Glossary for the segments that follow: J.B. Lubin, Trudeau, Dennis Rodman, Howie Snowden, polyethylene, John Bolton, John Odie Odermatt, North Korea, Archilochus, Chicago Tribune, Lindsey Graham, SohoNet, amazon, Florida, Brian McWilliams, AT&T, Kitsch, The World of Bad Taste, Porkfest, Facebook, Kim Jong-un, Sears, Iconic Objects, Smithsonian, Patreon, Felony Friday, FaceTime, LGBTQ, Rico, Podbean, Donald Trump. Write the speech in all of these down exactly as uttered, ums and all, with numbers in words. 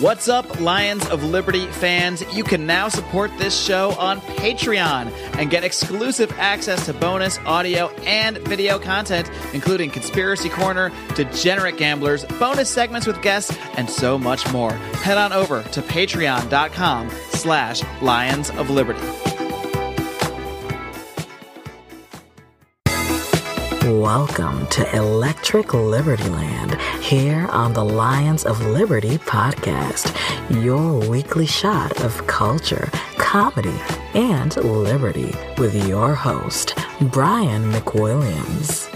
What's up, Lions of Liberty fans? You can now support this show on Patreon and get exclusive access to bonus audio and video content, including Conspiracy Corner, Degenerate Gamblers, bonus segments with guests, and so much more. Head on over to patreon.com slash Lions of Liberty. Welcome to Electric Libertyland here on the Lions of Liberty podcast, your weekly shot of culture, comedy, and liberty with your host, Brian McWilliams.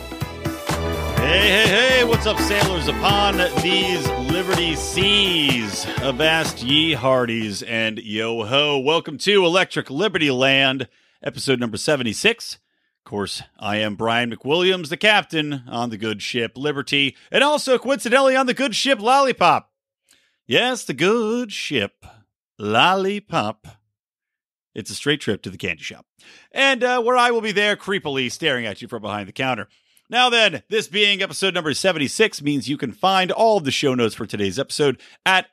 Hey, hey, hey, what's up, sailors upon these Liberty seas? Avast ye hearties and yo-ho. Welcome to Electric Libertyland, episode number seventy-six. Of course, I am Brian McWilliams, the captain on the good ship Liberty, and also coincidentally on the good ship Lollipop. Yes, the good ship Lollipop. It's a straight trip to the candy shop, and uh, where I will be there creepily staring at you from behind the counter. Now then, this being episode number seventy-six means you can find all of the show notes for today's episode at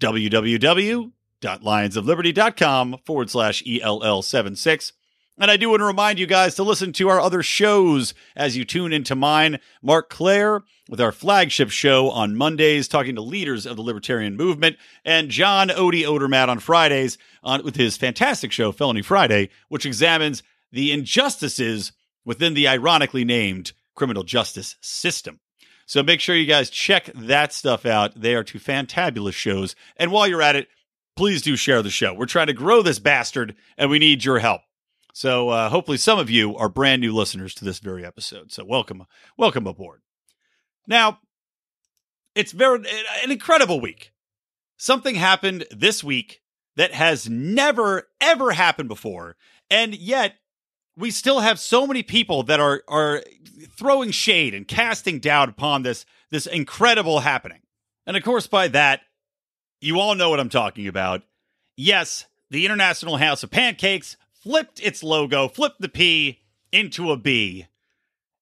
www.lionsofliberty.com forward slash ELL76. And I do want to remind you guys to listen to our other shows as you tune into mine. Mark Clare with our flagship show on Mondays, talking to leaders of the libertarian movement, and John Odie Odermatt on Fridays on, with his fantastic show, Felony Friday, which examines the injustices within the ironically named criminal justice system. So make sure you guys check that stuff out. They are two fantabulous shows. And while you're at it, please do share the show. We're trying to grow this bastard, and we need your help. So uh, hopefully some of you are brand new listeners to this very episode. So welcome, welcome aboard. Now, it's very an incredible week. Something happened this week that has never, ever happened before. And yet we still have so many people that are are throwing shade and casting doubt upon this, this incredible happening. And of course, by that, you all know what I'm talking about. Yes, the International House of Pancakes flipped its logo, flipped the P into a B,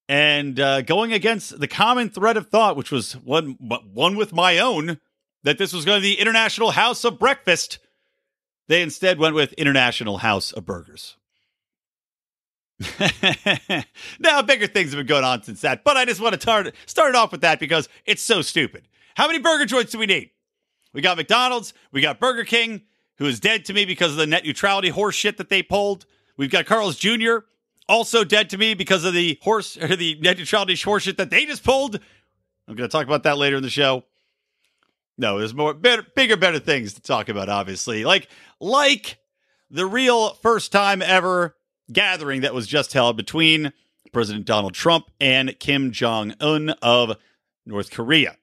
and uh, going against the common thread of thought, which was one one with my own, that this was going to be the International House of Breakfast. They instead went with International House of Burgers. Now, bigger things have been going on since that, but I just want to start, start it off with that because it's so stupid. How many burger joints do we need? We got McDonald's, we got Burger King, who is dead to me because of the net neutrality horse shit that they pulled. We've got Carl's Junior, also dead to me because of the horse or the net neutrality horse shit that they just pulled. I'm going to talk about that later in the show. No, there's more better, bigger, better things to talk about, obviously. Like, like the real first time ever gathering that was just held between President Donald Trump and Kim Jong-un of North Korea.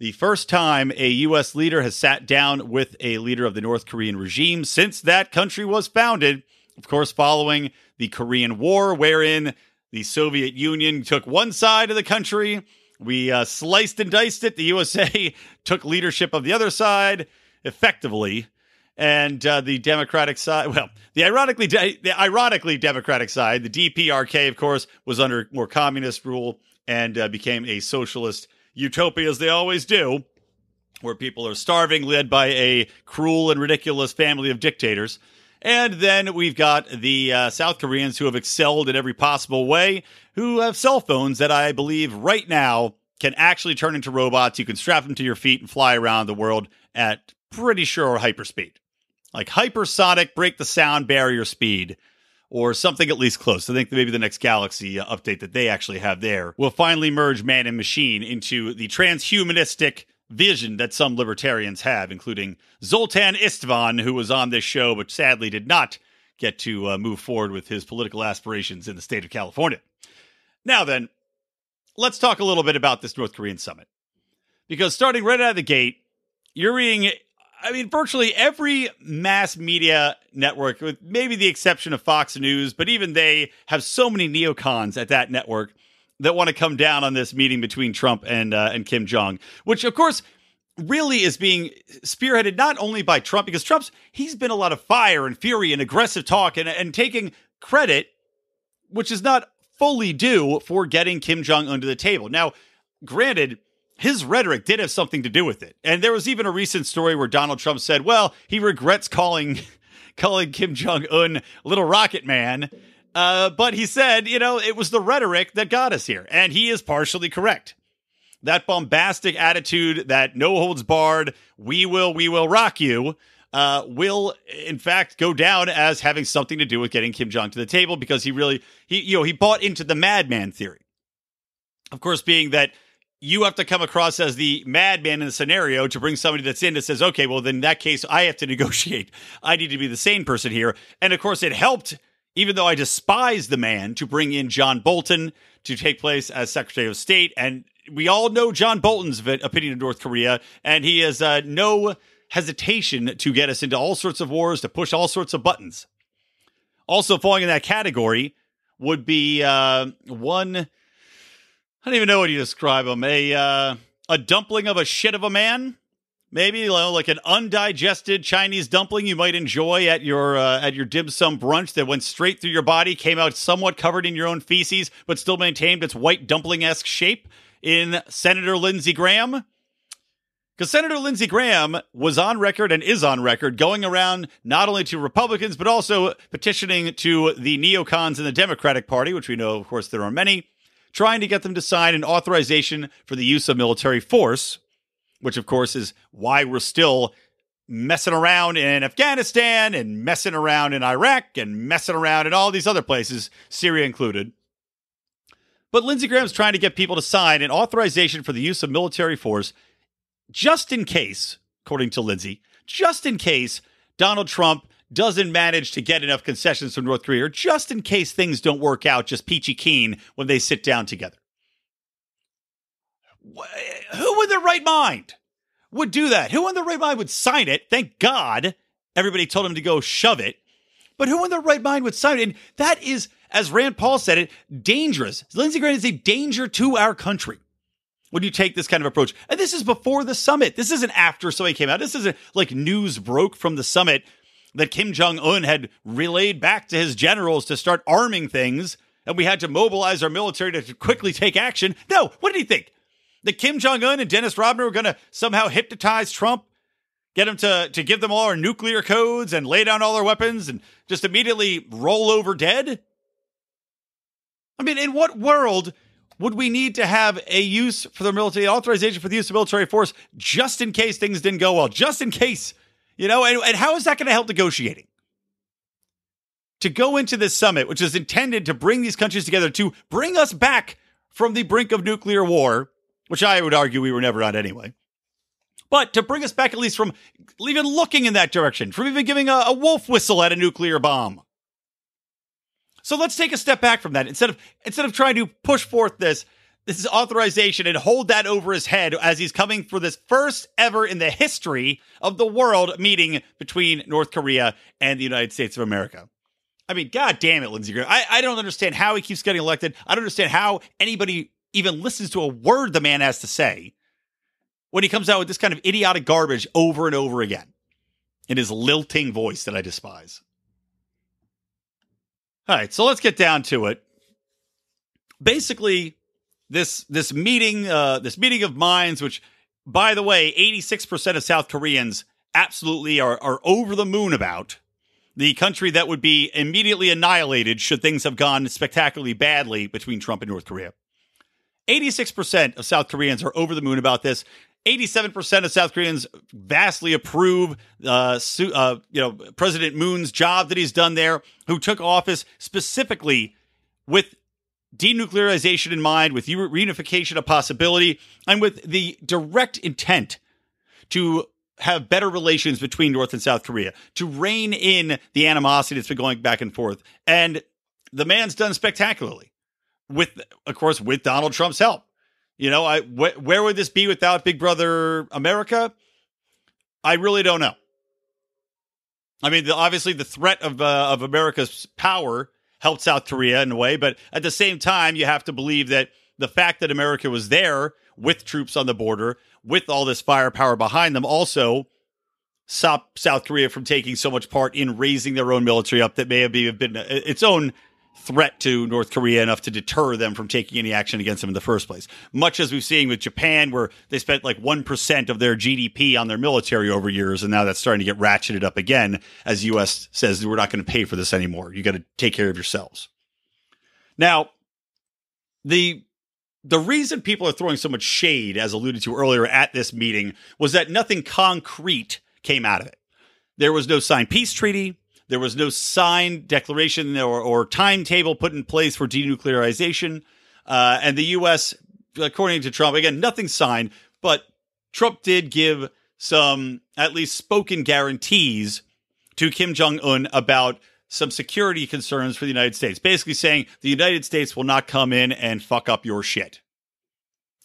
The first time a U S leader has sat down with a leader of the North Korean regime since that country was founded, of course, following the Korean War, wherein the Soviet Union took one side of the country. We uh, sliced and diced it. The U S A took leadership of the other side effectively. And uh, the Democratic side, well, the ironically, de- the ironically Democratic side, the D P R K, of course, was under more communist rule and uh, became a socialist utopia, as they always do, where people are starving, led by a cruel and ridiculous family of dictators. And then we've got the uh, South Koreans, who have excelled in every possible way, who have cell phones that I believe right now can actually turn into robots. You can strap them to your feet and fly around the world at pretty sure hyperspeed, like hypersonic break the sound barrier speed, or something at least close. I think that maybe the next Galaxy uh, update that they actually have there will finally merge man and machine into the transhumanistic vision that some libertarians have, including Zoltan Istvan, who was on this show but sadly did not get to uh, move forward with his political aspirations in the state of California. Now then, let's talk a little bit about this North Korean summit. Because starting right out of the gate, you're reading... I mean, virtually every mass media network, with maybe the exception of Fox News, but even they have so many neocons at that network that want to come down on this meeting between Trump and uh, and Kim Jong, which, of course, really is being spearheaded not only by Trump, because Trump's he's been a lot of fire and fury and aggressive talk and, and taking credit, which is not fully due, for getting Kim Jong-un to the table. Now, granted, his rhetoric did have something to do with it. And there was even a recent story where Donald Trump said, well, he regrets calling calling Kim Jong-un Little Rocket Man. Uh, but he said, you know, it was the rhetoric that got us here. And he is partially correct. That bombastic attitude, that no holds barred, we will, we will rock you, uh, will in fact go down as having something to do with getting Kim Jong to the table, because he really, he you know, he bought into the madman theory. Of course, being that you have to come across as the madman in the scenario to bring somebody that's in that says, okay, well, then in that case, I have to negotiate. I need to be the sane person here. And of course, it helped, even though I despise the man, to bring in John Bolton to take place as Secretary of State. And we all know John Bolton's opinion of North Korea, and he has uh, no hesitation to get us into all sorts of wars, to push all sorts of buttons. Also falling in that category would be uh, one, I don't even know what you describe him, a, uh, a dumpling of a shit of a man. Maybe, you know, like an undigested Chinese dumpling you might enjoy at your uh, at your dim sum brunch that went straight through your body, came out somewhat covered in your own feces, but still maintained its white dumpling-esque shape in Senator Lindsey Graham. Because Senator Lindsey Graham was on record and is on record going around not only to Republicans, but also petitioning to the neocons in the Democratic Party, which we know, of course, there are many, trying to get them to sign an authorization for the use of military force, which, of course, is why we're still messing around in Afghanistan and messing around in Iraq and messing around in all these other places, Syria included. But Lindsey Graham's trying to get people to sign an authorization for the use of military force just in case, according to Lindsey, just in case Donald Trump doesn't manage to get enough concessions from North Korea, or just in case things don't work out just peachy keen when they sit down together. Who in their right mind would do that? Who in their right mind would sign it? Thank God everybody told him to go shove it. But who in their right mind would sign it? And that is, as Rand Paul said it, dangerous. Lindsey Graham is a danger to our country when you take this kind of approach. And this is before the summit. This isn't after something came out. This isn't like news broke from the summit that Kim Jong-un had relayed back to his generals to start arming things, and we had to mobilize our military to quickly take action. No, what did he think? That Kim Jong-un and Dennis Rodman were going to somehow hypnotize Trump, get him to, to give them all our nuclear codes and lay down all our weapons and just immediately roll over dead? I mean, in what world would we need to have a use for the military, authorization for the use of military force, just in case things didn't go well, just in case, you know? And, and how is that going to help negotiating? To go into this summit, which is intended to bring these countries together, to bring us back from the brink of nuclear war, which I would argue we were never on anyway. But to bring us back at least from even looking in that direction, from even giving a, a wolf whistle at a nuclear bomb. So let's take a step back from that. Instead of instead of trying to push forth this, this is authorization and hold that over his head as he's coming for this first ever in the history of the world meeting between North Korea and the United States of America. I mean, God damn it, Lindsey Graham. I, I don't understand how he keeps getting elected. I don't understand how anybody even listens to a word the man has to say when he comes out with this kind of idiotic garbage over and over again in his lilting voice that I despise. All right, so let's get down to it. Basically, this this meeting, uh, this meeting of minds, which, by the way, eighty-six percent of South Koreans absolutely are, are over the moon about, the country that would be immediately annihilated should things have gone spectacularly badly between Trump and North Korea. eighty-six percent of South Koreans are over the moon about this. eighty-seven percent of South Koreans vastly approve uh, su- uh, you know, President Moon's job that he's done there, who took office specifically with denuclearization in mind, with reunification a possibility, and with the direct intent to have better relations between North and South Korea, to rein in the animosity that's been going back and forth. And the man's done spectacularly. With, of course, with Donald Trump's help. You know, I wh- where would this be without Big Brother America? I really don't know. I mean, the, obviously, the threat of uh, of America's power helped South Korea in a way. But at the same time, you have to believe that the fact that America was there with troops on the border, with all this firepower behind them, also stopped South Korea from taking so much part in raising their own military up that may have been its own threat to North Korea enough to deter them from taking any action against them in the first place. Much as we've seen with Japan, where they spent like one percent of their G D P on their military over years, and now that's starting to get ratcheted up again as the U S says, we're not going to pay for this anymore. You got to take care of yourselves. Now, the the reason people are throwing so much shade, as alluded to earlier at this meeting, was that nothing concrete came out of it. There was no signed peace treaty. There was no signed declaration or, or timetable put in place for denuclearization. Uh, and the U S, according to Trump, again, nothing signed, but Trump did give some at least spoken guarantees to Kim Jong-un about some security concerns for the United States, basically saying the United States will not come in and fuck up your shit.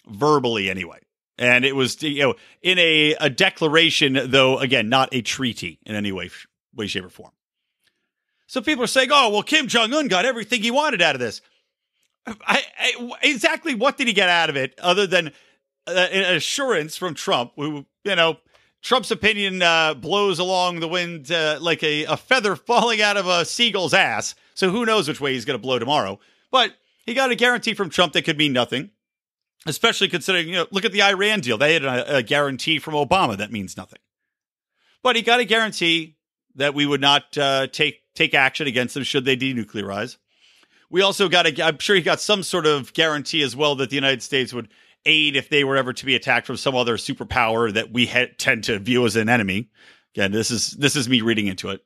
Verbally, anyway. And it was, you know, in a, a declaration, though, again, not a treaty in any way, way, shape, or form. So people are saying, oh, well, Kim Jong-un got everything he wanted out of this. I, I, exactly what did he get out of it other than uh, an assurance from Trump? Who, you know, Trump's opinion uh, blows along the wind uh, like a, a feather falling out of a seagull's ass. So who knows which way he's going to blow tomorrow. But he got a guarantee from Trump that could mean nothing, especially considering, you know, look at the Iran deal. They had a, a guarantee from Obama that means nothing. But he got a guarantee that we would not uh, take take action against them should they denuclearize. We also got a, I'm sure he got some sort of guarantee as well that the United States would aid if they were ever to be attacked from some other superpower that we ha- tend to view as an enemy. Again, this is, this is me reading into it.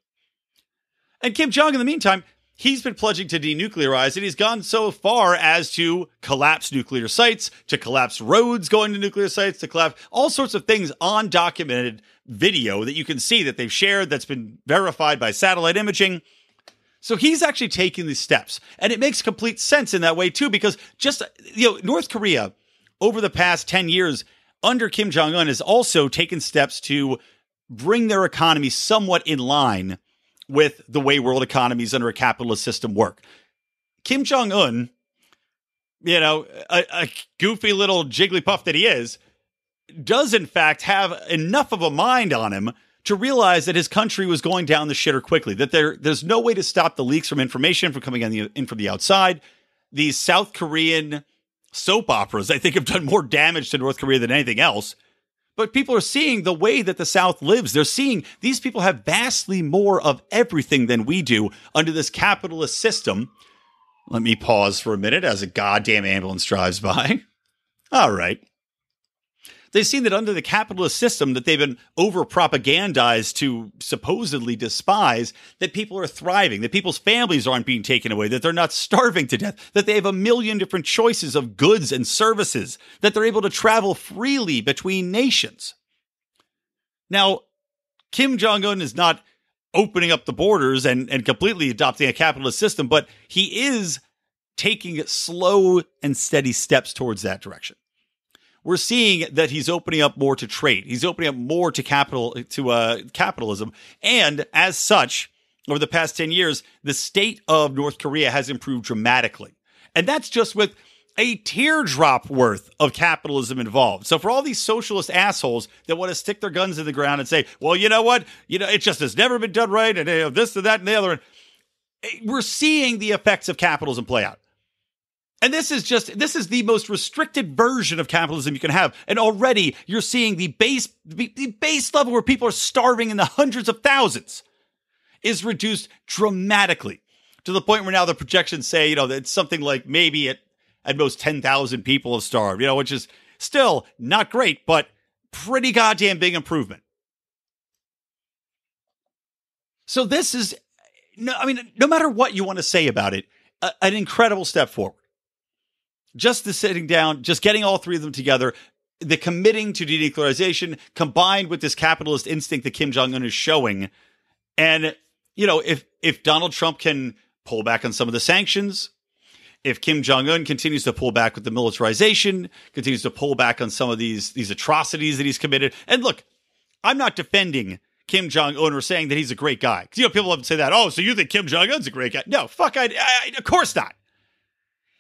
And Kim Jong, in the meantime, he's been pledging to denuclearize, and he's gone so far as to collapse nuclear sites, to collapse roads going to nuclear sites, to collapse all sorts of things on documented video that you can see that they've shared that's been verified by satellite imaging. So he's actually taking these steps, and it makes complete sense in that way too, because just, you know, North Korea over the past ten years under Kim Jong-un has also taken steps to bring their economy somewhat in line with the way world economies under a capitalist system work. Kim Jong-un, you know, a, a goofy little Jigglypuff that he is, does in fact have enough of a mind on him to realize that his country was going down the shitter quickly, that there there's no way to stop the leaks from information from coming in, the, in from the outside. These South Korean soap operas, I think, have done more damage to North Korea than anything else. But people are seeing the way that the South lives. They're seeing these people have vastly more of everything than we do under this capitalist system. Let me pause for a minute as a goddamn ambulance drives by. All right. They've seen that under the capitalist system that they've been over-propagandized to supposedly despise, that people are thriving, that people's families aren't being taken away, that they're not starving to death, that they have a million different choices of goods and services, that they're able to travel freely between nations. Now, Kim Jong-un is not opening up the borders and, and completely adopting a capitalist system, but he is taking slow and steady steps towards that direction. We're seeing that he's opening up more to trade. He's opening up more to capital, to uh, capitalism. And as such, over the past ten years, the state of North Korea has improved dramatically. And that's just with a teardrop worth of capitalism involved. So for all these socialist assholes that want to stick their guns in the ground and say, well, you know what? You know, it just has never been done right. And you know, this and that and the other. We're seeing the effects of capitalism play out. And this is just, this is the most restricted version of capitalism you can have. And already you're seeing the base, the base level where people are starving in the hundreds of thousands is reduced dramatically to the point where now the projections say, you know, that it's something like maybe at, at most ten thousand people have starved, you know, which is still not great, but pretty goddamn big improvement. So this is, no, I mean, no matter what you want to say about it, a, an incredible step forward. Just the sitting down, just getting all three of them together, the committing to denuclearization combined with this capitalist instinct that Kim Jong-un is showing. And, you know, if, if Donald Trump can pull back on some of the sanctions, if Kim Jong-un continues to pull back with the militarization, continues to pull back on some of these, these atrocities that he's committed. And look, I'm not defending Kim Jong-un or saying that he's a great guy. Because, you know, people often say that, oh, so you think Kim Jong-un's a great guy? No, fuck, I, I of course not.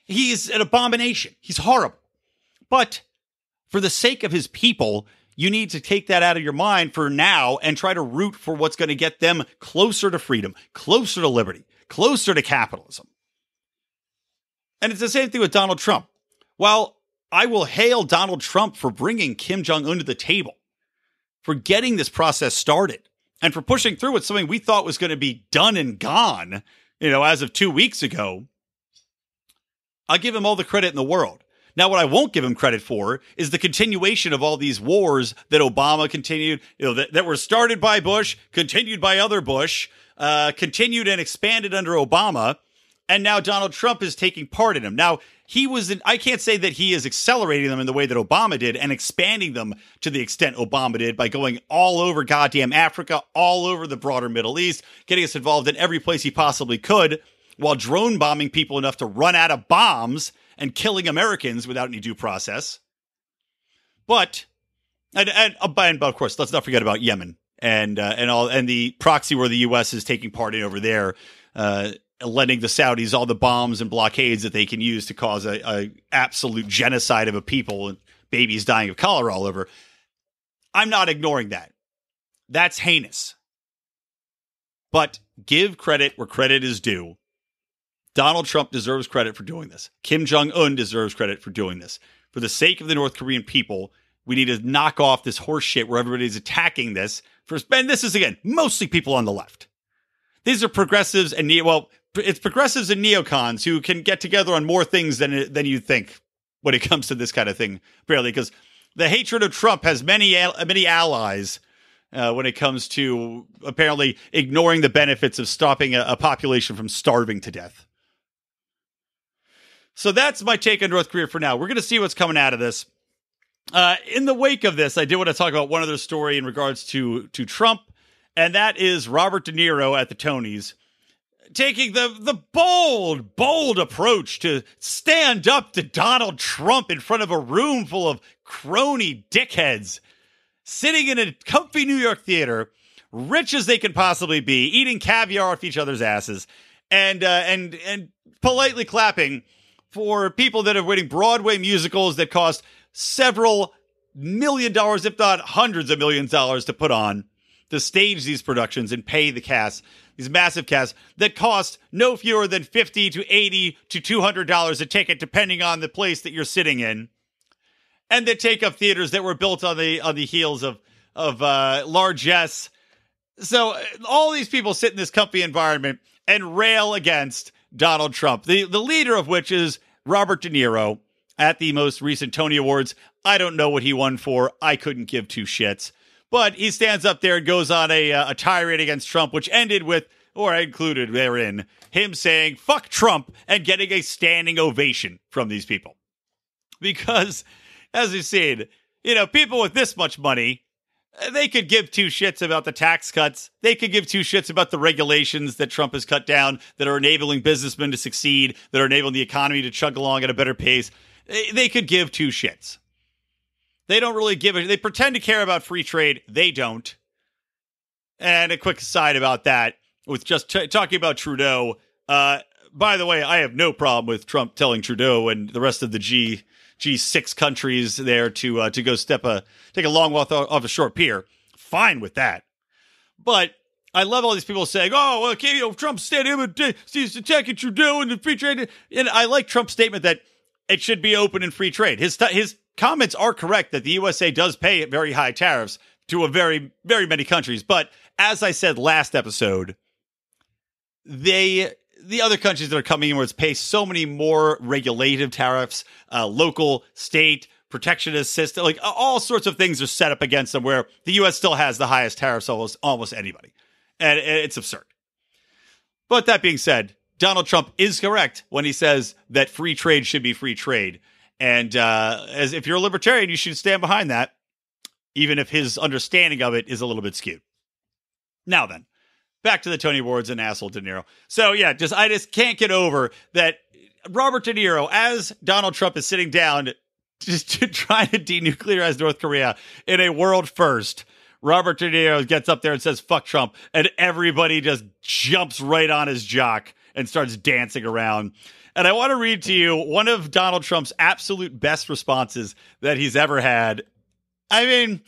He's an abomination. He's horrible. But for the sake of his people, you need to take that out of your mind for now and try to root for what's going to get them closer to freedom, closer to liberty, closer to capitalism. And it's the same thing with Donald Trump. While I will hail Donald Trump for bringing Kim Jong-un to the table, for getting this process started, and for pushing through with something we thought was going to be done and gone, you know, as of two weeks ago, I'll give him all the credit in the world. Now, what I won't give him credit for is the continuation of all these wars that Obama continued, you know, that, that were started by Bush, continued by other Bush, uh, continued and expanded under Obama, and now Donald Trump is taking part in them. Now, he was in, I can't say that he is accelerating them in the way that Obama did and expanding them to the extent Obama did by going all over goddamn Africa, all over the broader Middle East, getting us involved in every place he possibly could, while drone bombing people enough to run out of bombs and killing Americans without any due process. But, and, and, and of course, let's not forget about Yemen and uh, and all and the proxy where the U S is taking part in over there, uh, lending the Saudis all the bombs and blockades that they can use to cause a, a absolute genocide of a people and babies dying of cholera all over. I'm not ignoring that. That's heinous. But give credit where credit is due. Donald Trump deserves credit for doing this. Kim Jong-un deserves credit for doing this. For the sake of the North Korean people, we need to knock off this horse shit where everybody's attacking this. For, and this is, again, mostly people on the left. These are progressives and neo, well, it's progressives and neocons who can get together on more things than, than you think when it comes to this kind of thing, barely, because the hatred of Trump has many, many allies uh, when it comes to apparently ignoring the benefits of stopping a, a population from starving to death. So that's my take on North Korea for now. We're going to see what's coming out of this. Uh, in the wake of this, I did want to talk about one other story in regards to, to Trump, and that is Robert De Niro at the Tonys taking the, the bold, bold approach to stand up to Donald Trump in front of a room full of crony dickheads, sitting in a comfy New York theater, rich as they can possibly be, eating caviar off each other's asses, and uh, and and politely clapping for people that are winning Broadway musicals that cost several million dollars, if not hundreds of millions of dollars to put on, to stage these productions and pay the cast, these massive casts that cost no fewer than fifty to eighty to two hundred dollars a ticket, depending on the place that you're sitting in. And that take up theaters that were built on the on the heels of, of uh, largesse. So all these people sit in this comfy environment and rail against Donald Trump, the, the leader of which is Robert De Niro at the most recent Tony Awards. I don't know what he won for. I couldn't give two shits. But he stands up there and goes on a, uh, a tirade against Trump, which ended with, or I included therein, him saying, fuck Trump, and getting a standing ovation from these people. Because, as we've seen, you know, people with this much money, they could give two shits about the tax cuts. They could give two shits about the regulations that Trump has cut down that are enabling businessmen to succeed, that are enabling the economy to chug along at a better pace. They could give two shits. They don't really give a... They pretend to care about free trade. They don't. And a quick aside about that, with just t- talking about Trudeau. Uh, by the way, I have no problem with Trump telling Trudeau and the rest of the G... G six countries there to uh, to go step a take a long walk off a short pier. Fine with that. But I love all these people saying, oh, well, okay, you know, Trump's standing up and he's attacking Trudeau and the free trade. And I like Trump's statement that it should be open and free trade. His his comments are correct that the U S A does pay very high tariffs to a very, very many countries. But as I said last episode, they... the other countries that are coming in where it's pay so many more regulative tariffs, uh, local, state, protectionist system, like all sorts of things are set up against them where the U S still has the highest tariffs almost, almost anybody. And it's absurd. But that being said, Donald Trump is correct when he says that free trade should be free trade. And uh, as if you're a libertarian, you should stand behind that, even if his understanding of it is a little bit skewed. Now then, back to the Tony Awards and asshole De Niro. So, yeah, just I just can't get over that Robert De Niro, as Donald Trump is sitting down just to try to denuclearize North Korea in a world first, Robert De Niro gets up there and says, fuck Trump. And everybody just jumps right on his jock and starts dancing around. And I want to read to you one of Donald Trump's absolute best responses that he's ever had. I mean...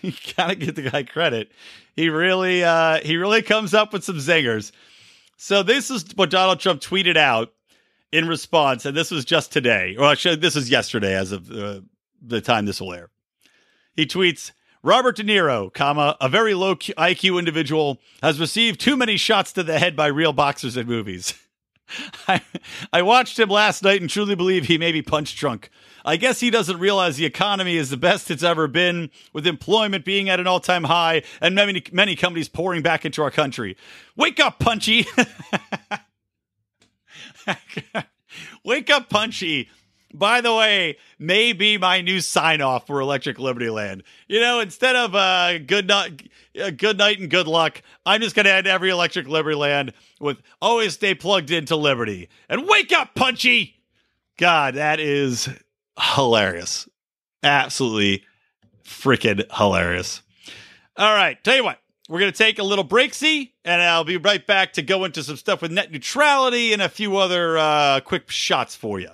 you gotta give the guy credit. He really, uh, he really comes up with some zingers. So this is what Donald Trump tweeted out in response, and this was just today, or actually this is yesterday as of uh, the time this will air. He tweets, Robert De Niro, comma, a very low I Q individual, has received too many shots to the head by real boxers in movies. I, I watched him last night and truly believe he may be punch drunk. I guess he doesn't realize the economy is the best it's ever been, with employment being at an all-time high and many, many companies pouring back into our country. Wake up, Punchy! Wake up, Punchy! By the way, may be my new sign-off for Electric Libertyland. You know, instead of uh, good, no- good night and good luck, I'm just going to end every Electric Libertyland with always stay plugged into Liberty. And wake up, Punchy! God, that is hilarious. Absolutely freaking hilarious. All right, tell you what. We're going to take a little break-see, and I'll be right back to go into some stuff with net neutrality and a few other uh, quick shots for you.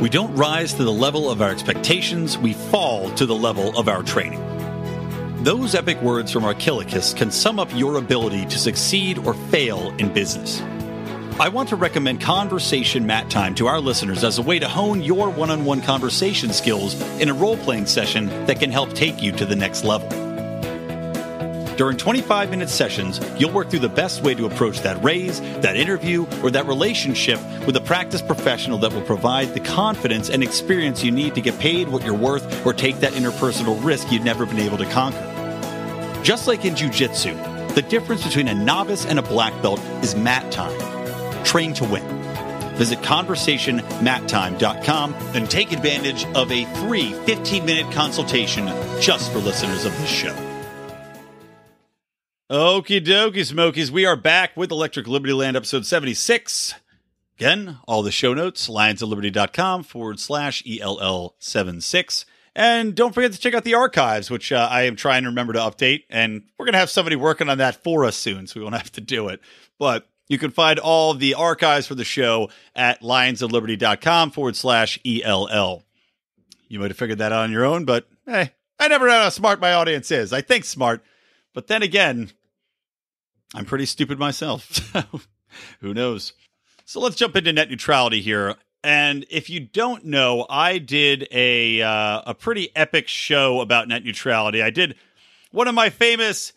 We don't rise to the level of our expectations, we fall to the level of our training. Those epic words from Archilochus can sum up your ability to succeed or fail in business. I want to recommend Conversation Mat Time to our listeners as a way to hone your one-on-one conversation skills in a role-playing session that can help take you to the next level. During twenty-five minute sessions, you'll work through the best way to approach that raise, that interview, or that relationship with a practice professional that will provide the confidence and experience you need to get paid what you're worth or take that interpersonal risk you've never been able to conquer. Just like in jiu-jitsu, the difference between a novice and a black belt is mat time. Train to win. Visit conversation mat time dot com and take advantage of a free fifteen minute consultation just for listeners of this show. Okie dokie, Smokies. We are back with Electric Libertyland episode seventy-six. Again, all the show notes, lions of liberty dot com forward slash E L L seventy-six. And don't forget to check out the archives, which uh, I am trying to remember to update. And we're going to have somebody working on that for us soon, so we won't have to do it. But you can find all the archives for the show at lions of liberty dot com forward slash E L L. You might have figured that out on your own, but hey, I never know how smart my audience is. I think smart. But then again, I'm pretty stupid myself, so who knows? So let's jump into net neutrality here. And if you don't know, I did a uh, a pretty epic show about net neutrality. I did one of my famous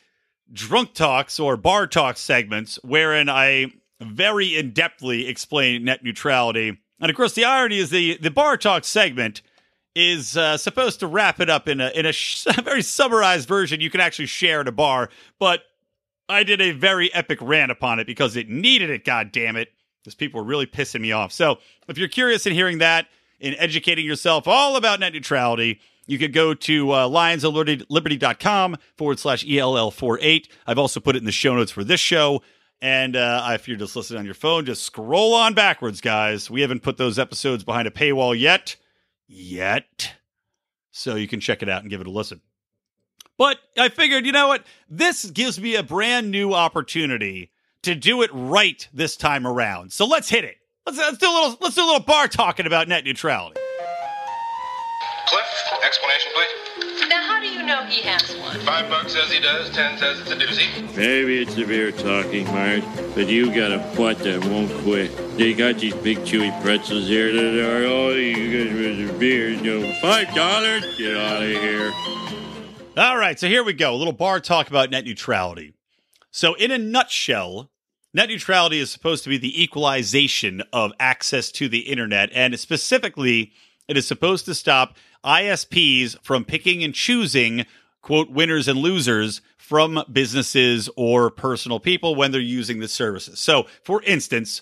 drunk talks or bar talk segments wherein I very in-depthly explained net neutrality. And of course, the irony is the, the bar talk segment is uh, supposed to wrap it up in a in a, sh- a very summarized version you can actually share at a bar, but I did a very epic rant upon it because it needed it, goddammit, because people were really pissing me off. So if you're curious in hearing that, in educating yourself all about net neutrality, you could go to uh, lions of liberty dot com forward slash E L L forty-eight. I've also put it in the show notes for this show. And uh, if you're just listening on your phone, just scroll on backwards, guys. We haven't put those episodes behind a paywall yet. Yet. So you can check it out and give it a listen. But I figured, you know what? This gives me a brand new opportunity to do it right this time around. So let's hit it. Let's, let's do a little let's do a little bar talking about net neutrality. Cliff, explanation, please. Now, how do you know he has one? Five bucks says he does, ten says it's a doozy. Maybe it's the beer talking, Marge, but you got a butt that won't quit. They got these big chewy pretzels here that are all you guys with the beer. You know, Five dollars? Get out of here. All right, so here we go. A little bar talk about net neutrality. So in a nutshell, net neutrality is supposed to be the equalization of access to the internet, and specifically, it is supposed to stop I S Ps from picking and choosing, quote, winners and losers from businesses or personal people when they're using the services. So, for instance,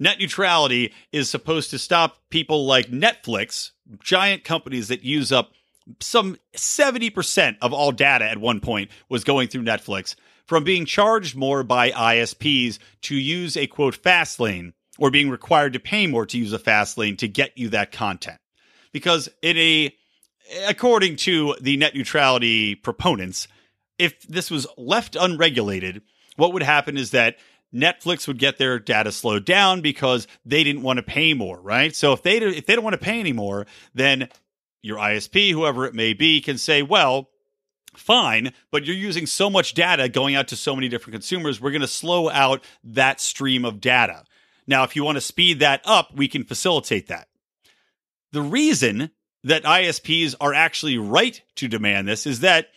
net neutrality is supposed to stop people like Netflix, giant companies that use up some seventy percent of all data at one point was going through Netflix, from being charged more by I S Ps to use a, quote, fast lane or being required to pay more to use a fast lane to get you that content. Because in a, according to the net neutrality proponents, if this was left unregulated, what would happen is that Netflix would get their data slowed down because they didn't want to pay more, right? So if they if they don't want to pay anymore, then your I S P, whoever it may be, can say, well, fine, but you're using so much data going out to so many different consumers, we're going to slow out that stream of data. Now, if you want to speed that up, we can facilitate that. The reason that I S Ps are actually right to demand this is that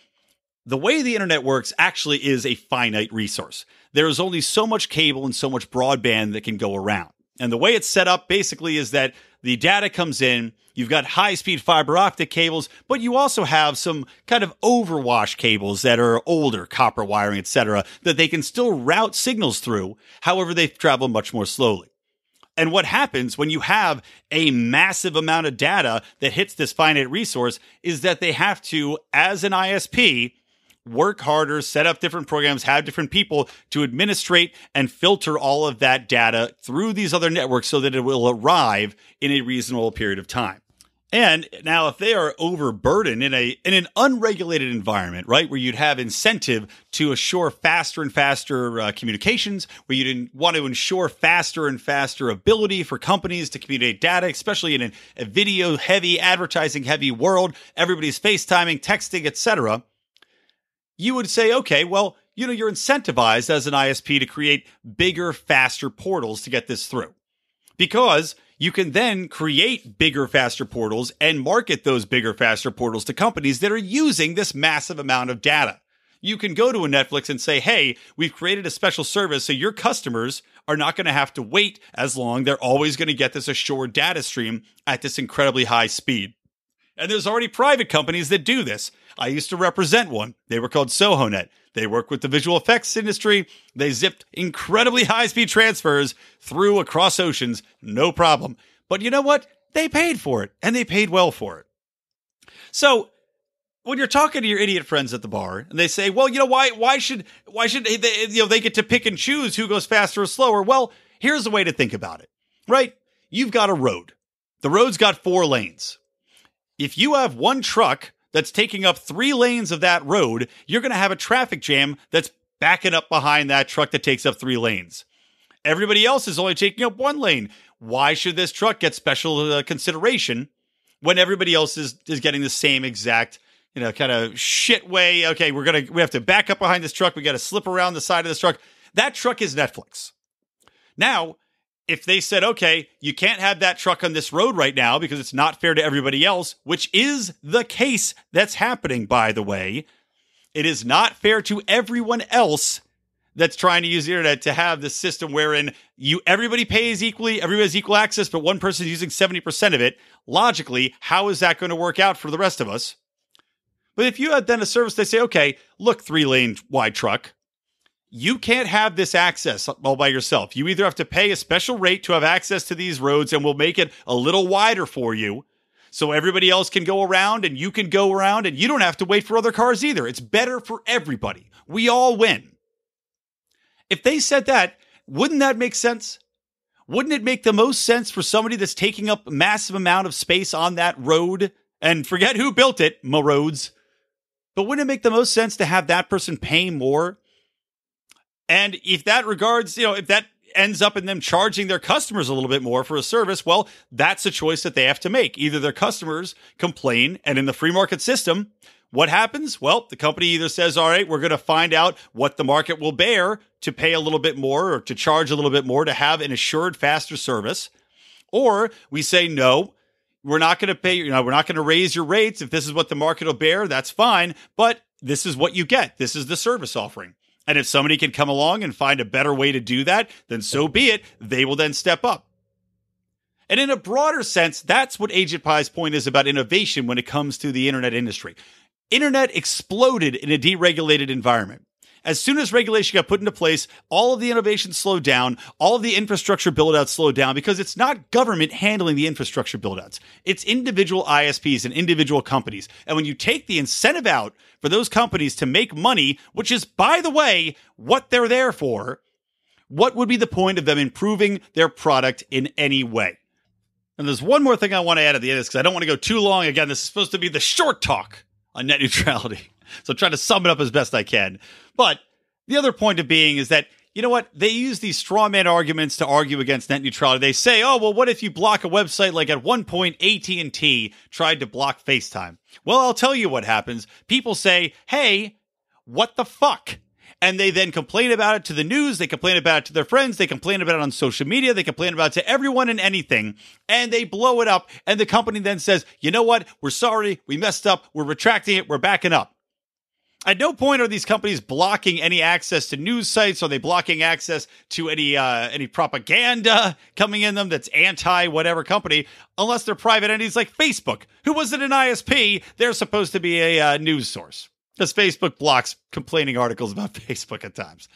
the way the internet works actually is a finite resource. There is only so much cable and so much broadband that can go around. And the way it's set up basically is that the data comes in, you've got high-speed fiber optic cables, but you also have some kind of overwash cables that are older, copper wiring, et cetera, that they can still route signals through. However, they travel much more slowly. And what happens when you have a massive amount of data that hits this finite resource is that they have to, as an I S P, work harder, set up different programs, have different people to administrate and filter all of that data through these other networks so that it will arrive in a reasonable period of time. And now if they are overburdened in a in an unregulated environment, right, where you'd have incentive to assure faster and faster uh, communications, where you didn't want to ensure faster and faster ability for companies to communicate data, especially in an, a video-heavy, advertising-heavy world, everybody's FaceTiming, texting, et cetera, you would say, okay, well, you know, you're incentivized as an I S P to create bigger, faster portals to get this through, because you can then create bigger, faster portals and market those bigger, faster portals to companies that are using this massive amount of data. You can go to a Netflix and say, hey, we've created a special service so your customers are not going to have to wait as long. They're always going to get this assured data stream at this incredibly high speed. And there's already private companies that do this. I used to represent one. They were called SohoNet. They work with the visual effects industry. They zipped incredibly high-speed transfers through across oceans, no problem. But you know what? They paid for it, and they paid well for it. So when you're talking to your idiot friends at the bar, and they say, well, you know, why why should why should they, you know, they get to pick and choose who goes faster or slower? Well, here's the way to think about it, right? You've got a road. The road's got four lanes. If you have one truck that's taking up three lanes of that road, you're going to have a traffic jam that's backing up behind that truck that takes up three lanes. Everybody else is only taking up one lane. Why should this truck get special uh, consideration when everybody else is, is getting the same exact, you know, kind of shit way? Okay, we're going to, we have to back up behind this truck. We got to slip around the side of this truck. That truck is Netflix. Now, if they said, okay, you can't have that truck on this road right now because it's not fair to everybody else, which is the case that's happening, by the way. It is not fair to everyone else that's trying to use the internet to have this system wherein you everybody pays equally, everybody has equal access, but one person is using seventy percent of it. Logically, how is that going to work out for the rest of us? But if you had then a service, they say, okay, look, three-lane wide truck, you can't have this access all by yourself. You either have to pay a special rate to have access to these roads, and we'll make it a little wider for you so everybody else can go around and you can go around and you don't have to wait for other cars either. It's better for everybody. We all win. If they said that, wouldn't that make sense? Wouldn't it make the most sense for somebody that's taking up a massive amount of space on that road? And forget who built it, Morodes. But wouldn't it make the most sense to have that person pay more? And if that regards, you know, if that ends up in them charging their customers a little bit more for a service, well, that's a choice that they have to make. Either their customers complain, and in the free market system, what happens? Well, the company either says, all right, we're going to find out what the market will bear to pay a little bit more or to charge a little bit more to have an assured faster service. Or we say, no, we're not going to pay, you know, we're not going to raise your rates. If this is what the market will bear, that's fine. But this is what you get. This is the service offering. And if somebody can come along and find a better way to do that, then so be it. They will then step up. And in a broader sense, that's what Agent Pie's point is about innovation when it comes to the internet industry. Internet exploded in a deregulated environment. As soon as regulation got put into place, all of the innovation slowed down. All of the infrastructure build-outs slowed down because it's not government handling the infrastructure build-outs. It's individual I S Ps and individual companies. And when you take the incentive out for those companies to make money, which is, by the way, what they're there for, what would be the point of them improving their product in any way? And there's one more thing I want to add at the end of this because I don't want to go too long. Again, this is supposed to be the short talk on net neutrality. So try to sum it up as best I can. But the other point of being is that you know what? They use these straw man arguments to argue against net neutrality. They say, oh, well, what if you block a website? Like at one point, A T and T tried to block FaceTime. Well, I'll tell you what happens. People say, hey, what the fuck? And they then complain about it to the news. They complain about it to their friends. They complain about it on social media. They complain about it to everyone and anything. And they blow it up. And the company then says, you know what? We're sorry. We messed up. We're retracting it. We're backing up. At no point are these companies blocking any access to news sites. Are they blocking access to any uh, any propaganda coming in them that's anti-whatever company? Unless they're private entities like Facebook, who wasn't an I S P. They're supposed to be a uh, news source. Because Facebook blocks complaining articles about Facebook at times.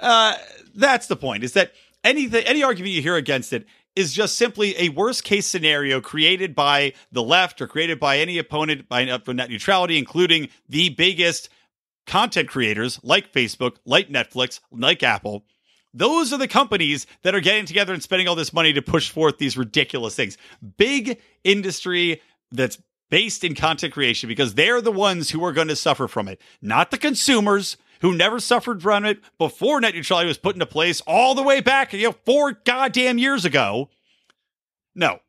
Uh, that's the point, is that anything, any argument you hear against it is just simply a worst-case scenario created by the left or created by any opponent by net neutrality, including the biggest content creators like Facebook, like Netflix, like Apple. Those are the companies that are getting together and spending all this money to push forth these ridiculous things. Big industry that's based in content creation, because they're the ones who are going to suffer from it. Not the consumers, who never suffered from it before net neutrality was put into place all the way back, you know, four goddamn years ago. No,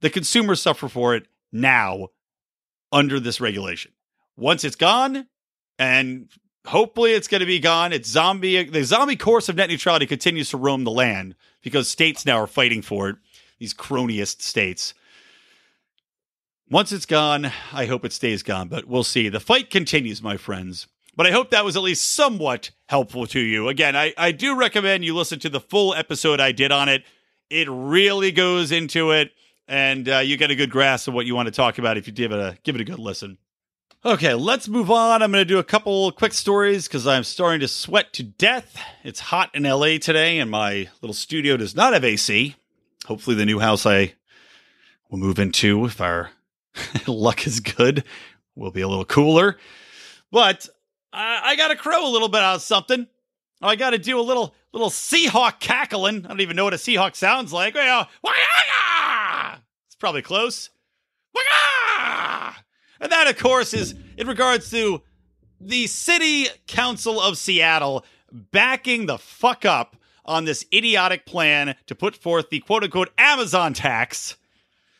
the consumers suffer for it now under this regulation. Once it's gone, and hopefully it's going to be gone, it's zombie. The zombie course of net neutrality continues to roam the land because states now are fighting for it. These cronyist states. Once it's gone, I hope it stays gone, but we'll see. The fight continues, my friends. But I hope that was at least somewhat helpful to you. Again, I, I do recommend you listen to the full episode I did on it. It really goes into it, and uh, you get a good grasp of what you want to talk about if you give it a, give it a good listen. Okay, let's move on. I'm going to do a couple quick stories because I'm starting to sweat to death. It's hot in L A today, and my little studio does not have A C. Hopefully the new house I will move into, if our luck is good, we'll be a little cooler. But I, I got to crow a little bit out of something. I got to do a little little Seahawk cackling. I don't even know what a Seahawk sounds like. It's probably close. And that, of course, is in regards to the City Council of Seattle backing the fuck up on this idiotic plan to put forth the quote-unquote Amazon tax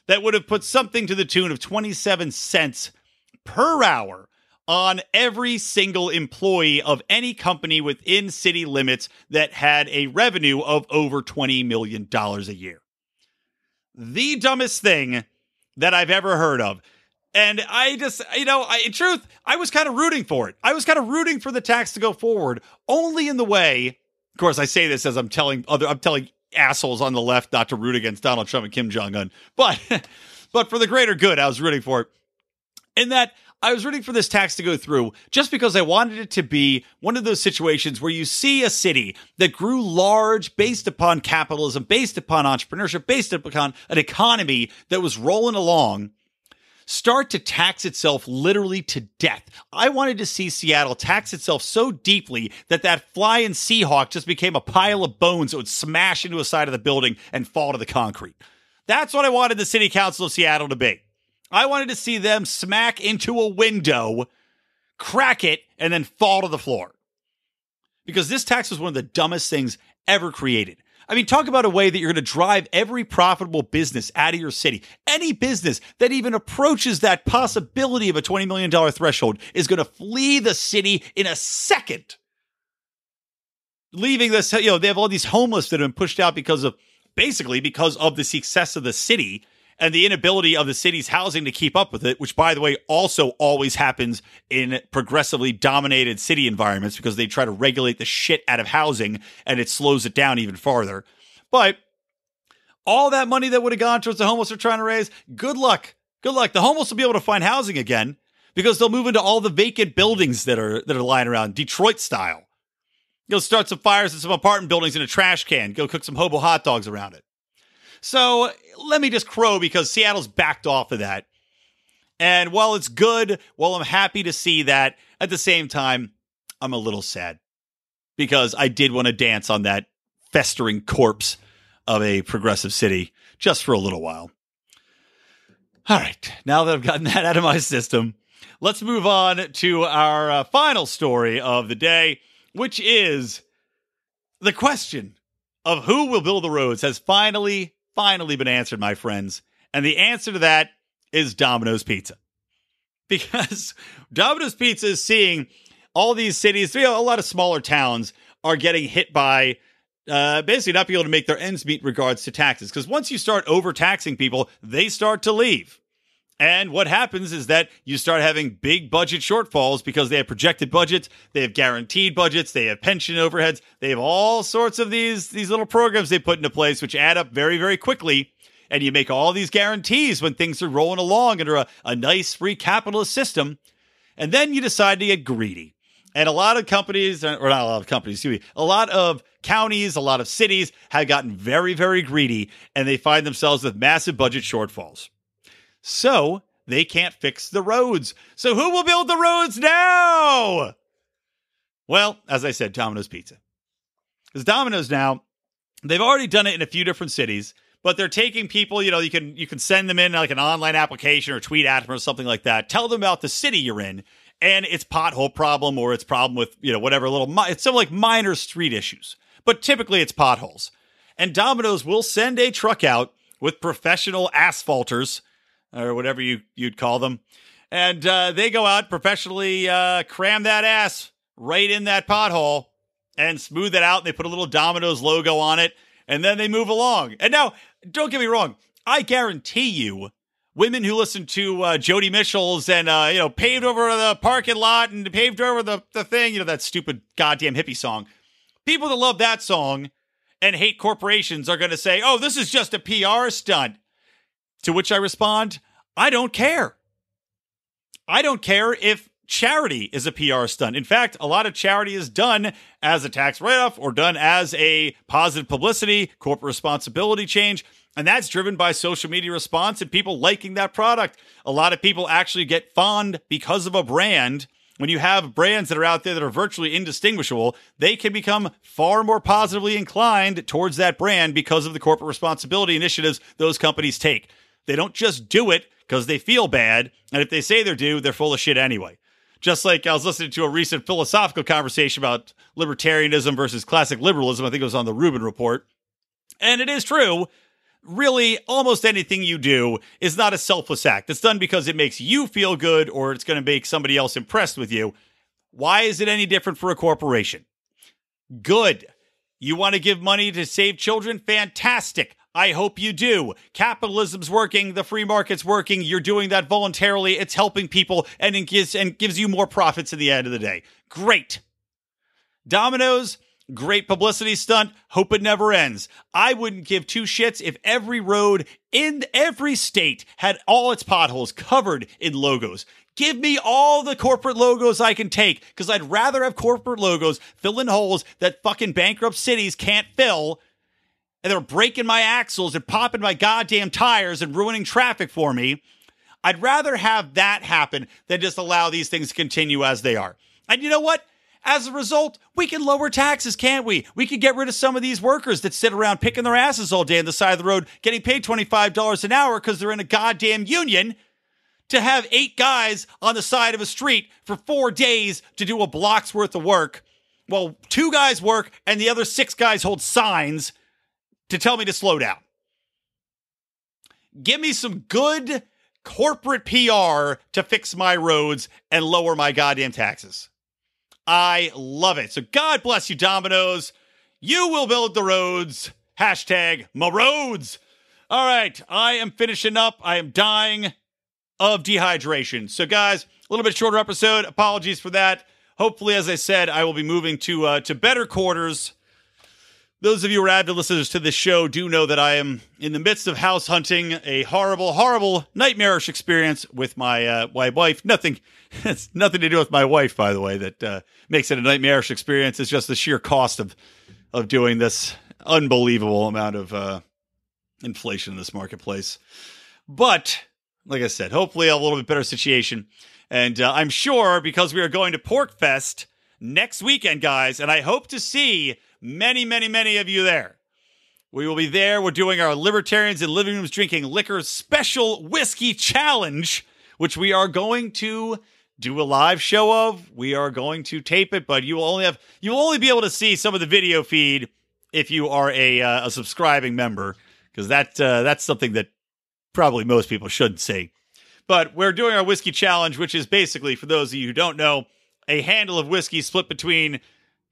that would have put something to the tune of twenty-seven cents per hour on every single employee of any company within city limits that had a revenue of over twenty million dollars a year. The dumbest thing that I've ever heard of. And I just, you know, I, in truth, I was kind of rooting for it. I was kind of rooting for the tax to go forward, only in the way, of course, I say this as I'm telling other, I'm telling assholes on the left not to root against Donald Trump and Kim Jong-un. But but for the greater good, I was rooting for it. In that, I was rooting for this tax to go through just because I wanted it to be one of those situations where you see a city that grew large based upon capitalism, based upon entrepreneurship, based upon an economy that was rolling along, start to tax itself literally to death. I wanted to see Seattle tax itself so deeply that that flying Seahawk just became a pile of bones that would smash into a side of the building and fall to the concrete. That's what I wanted the City Council of Seattle to be. I wanted to see them smack into a window, crack it, and then fall to the floor. Because this tax was one of the dumbest things ever created. I mean, talk about a way that you're going to drive every profitable business out of your city. Any business that even approaches that possibility of a twenty million dollars threshold is going to flee the city in a second. Leaving this, you know, they have all these homeless that have been pushed out because of, basically because of the success of the city and the inability of the city's housing to keep up with it, which, by the way, also always happens in progressively dominated city environments because they try to regulate the shit out of housing, and it slows it down even farther. But all that money that would have gone towards the homeless they're trying to raise, good luck. Good luck. The homeless will be able to find housing again because they'll move into all the vacant buildings that are that are lying around, Detroit style. You'll start some fires in some apartment buildings in a trash can. Go cook some hobo hot dogs around it. So let me just crow because Seattle's backed off of that. And while it's good, while I'm happy to see that, at the same time, I'm a little sad because I did want to dance on that festering corpse of a progressive city just for a little while. All right, now that I've gotten that out of my system, let's move on to our uh, final story of the day, which is The question of who will build the roads has finally, finally been answered, my friends. And the answer to that is Domino's Pizza. Because Domino's Pizza is seeing all these cities, you know, a lot of smaller towns are getting hit by uh, basically not being able to make their ends meet in regards to taxes. Because once you start overtaxing people, they start to leave. And what happens is that you start having big budget shortfalls because they have projected budgets, they have guaranteed budgets, they have pension overheads, they have all sorts of these, these little programs they put into place which add up very, very quickly. And you make all these guarantees when things are rolling along under a, a nice free capitalist system. And then you decide to get greedy. And a lot of companies, or not a lot of companies, excuse me, a lot of counties, a lot of cities have gotten very, very greedy, and they find themselves with massive budget shortfalls. So they can't fix the roads. So who will build the roads now? Well, as I said, Domino's Pizza. Because Domino's now, they've already done it in a few different cities. But they're taking people, you know, you can you can send them in like an online application or tweet at them or something like that. Tell them about the city you're in and its pothole problem or its problem with, you know, whatever little, it's some like minor street issues. But typically it's potholes. And Domino's will send a truck out with professional asphalters or whatever you, you'd call them. And uh, they go out professionally, uh, cram that ass right in that pothole and smooth it out. And they put a little Domino's logo on it. And then they move along. And now, don't get me wrong. I guarantee you, women who listen to uh, Joni Mitchell's and, uh, you know, paved over the parking lot and paved over the, the thing, you know, that stupid goddamn hippie song. People that love that song and hate corporations are going to say, oh, this is just a P R stunt. To which I respond, I don't care. I don't care if charity is a P R stunt. In fact, a lot of charity is done as a tax write-off or done as a positive publicity, corporate responsibility change, and that's driven by social media response and people liking that product. A lot of people actually get fond because of a brand. When you have brands that are out there that are virtually indistinguishable, they can become far more positively inclined towards that brand because of the corporate responsibility initiatives those companies take. They don't just do it because they feel bad, and if they say they do, they're full of shit anyway. Just like I was listening to a recent philosophical conversation about libertarianism versus classic liberalism. I think it was on the Rubin Report. And it is true. Really, almost anything you do is not a selfless act. It's done because it makes you feel good or it's going to make somebody else impressed with you. Why is it any different for a corporation? Good. You want to give money to save children? Fantastic. I hope you do. Capitalism's working. The free market's working. You're doing that voluntarily. It's helping people and it gives, and gives you more profits at the end of the day. Great. Domino's, great publicity stunt. Hope it never ends. I wouldn't give two shits if every road in every state had all its potholes covered in logos. Give me all the corporate logos I can take because I'd rather have corporate logos fill in holes that fucking bankrupt cities can't fill. And they're breaking my axles and popping my goddamn tires and ruining traffic for me. I'd rather have that happen than just allow these things to continue as they are. And you know what? As a result, we can lower taxes, can't we? We can get rid of some of these workers that sit around picking their asses all day on the side of the road, getting paid twenty-five dollars an hour because they're in a goddamn union, to have eight guys on the side of a street for four days to do a block's worth of work. Well, two guys work and the other six guys hold signs to tell me to slow down. Give me some good corporate P R to fix my roads and lower my goddamn taxes. I love it. So God bless you, Domino's. You will build the roads. Hashtag my roads. All right. I am finishing up. I am dying of dehydration. So guys, a little bit shorter episode. Apologies for that. Hopefully, as I said, I will be moving to uh, to better quarters. Those of you who are avid listeners to this show do know that I am in the midst of house hunting, a horrible, horrible, nightmarish experience with my uh, my wife. Nothing, it's nothing to do with my wife, by the way, that uh, makes it a nightmarish experience. It's just the sheer cost of of doing this unbelievable amount of uh, inflation in this marketplace. But like I said, hopefully a little bit better situation. And uh, I'm sure because we are going to Porkfest next weekend, guys, and I hope to see many, many, many of you there. We will be there. We're doing our Libertarians in Living Rooms Drinking Liquor Special Whiskey Challenge, which we are going to do a live show of. We are going to tape it, but you will only have you will only be able to see some of the video feed if you are a uh, a subscribing member, because that uh, that's something that probably most people shouldn't see. But we're doing our whiskey challenge, which is basically, for those of you who don't know, a handle of whiskey split between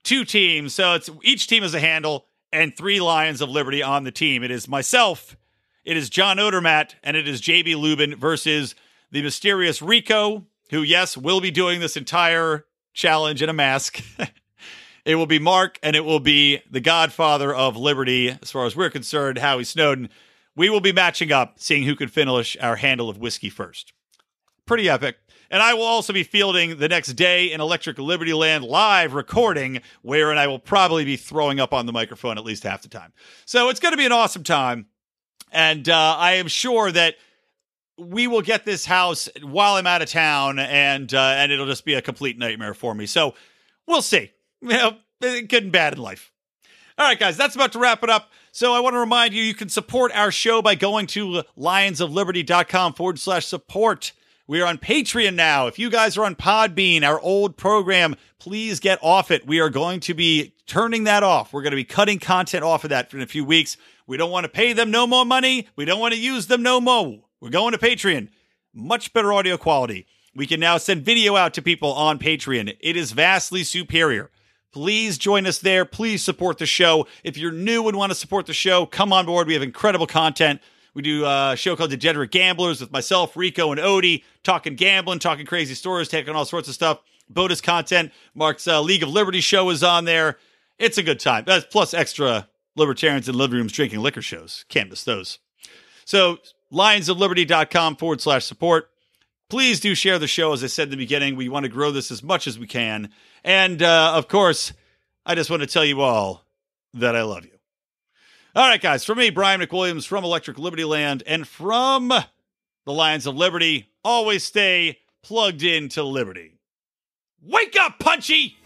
two teams. So it's each team is a handle and three Lions of Liberty on the team. It is myself, it is John Odermatt, and it is J B Lubin versus the mysterious Rico, who, yes, will be doing this entire challenge in a mask. It will be Mark, and it will be the godfather of Liberty, as far as we're concerned, Howie Snowden. We will be matching up, seeing who can finish our handle of whiskey first. Pretty epic. And I will also be fielding the next day in Electric Libertyland live recording, wherein I will probably be throwing up on the microphone at least half the time. So it's going to be an awesome time. And uh, I am sure that we will get this house while I'm out of town, and uh, and it'll just be a complete nightmare for me. So we'll see. You know, good and bad in life. All right, guys, that's about to wrap it up. So I want to remind you, you can support our show by going to lionsofliberty.com forward slash support. We are on Patreon now. If you guys are on Podbean, our old program, please get off it. We are going to be turning that off. We're going to be cutting content off of that for in a few weeks. We don't want to pay them no more money. We don't want to use them no more. We're going to Patreon. Much better audio quality. We can now send video out to people on Patreon. It is vastly superior. Please join us there. Please support the show. If you're new and want to support the show, come on board. We have incredible content. We do a show called Degenerate Gamblers with myself, Rico, and Odie, talking gambling, talking crazy stories, taking all sorts of stuff. Bonus content. Mark's uh, League of Liberty show is on there. It's a good time. Uh, plus extra libertarians in living rooms drinking liquor shows. Can't miss those. So lionsofliberty.com forward slash support. Please do share the show. As I said in the beginning, we want to grow this as much as we can. And, uh, of course, I just want to tell you all that I love you. All right, guys, for me, Brian McWilliams from Electric Liberty Land and from the Lions of Liberty, always stay plugged into liberty. Wake up, Punchy!